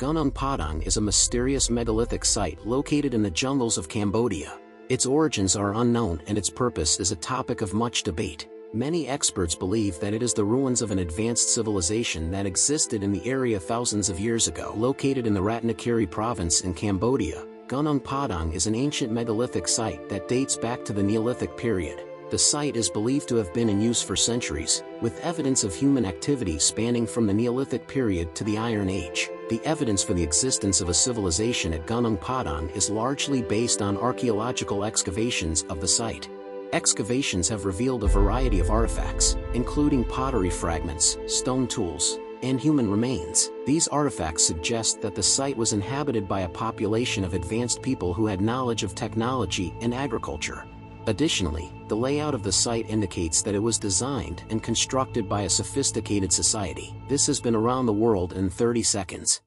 Gunung Padang is a mysterious megalithic site located in the jungles of Cambodia. Its origins are unknown and its purpose is a topic of much debate. Many experts believe that it is the ruins of an advanced civilization that existed in the area thousands of years ago. Located in the Ratnakiri province in Cambodia, Gunung Padang is an ancient megalithic site that dates back to the Neolithic period. The site is believed to have been in use for centuries, with evidence of human activity spanning from the Neolithic period to the Iron Age. The evidence for the existence of a civilization at Gunung Padang is largely based on archaeological excavations of the site. Excavations have revealed a variety of artifacts, including pottery fragments, stone tools, and human remains. These artifacts suggest that the site was inhabited by a population of advanced people who had knowledge of technology and agriculture. Additionally, the layout of the site indicates that it was designed and constructed by a sophisticated society. This has been Around the World in 30 Seconds.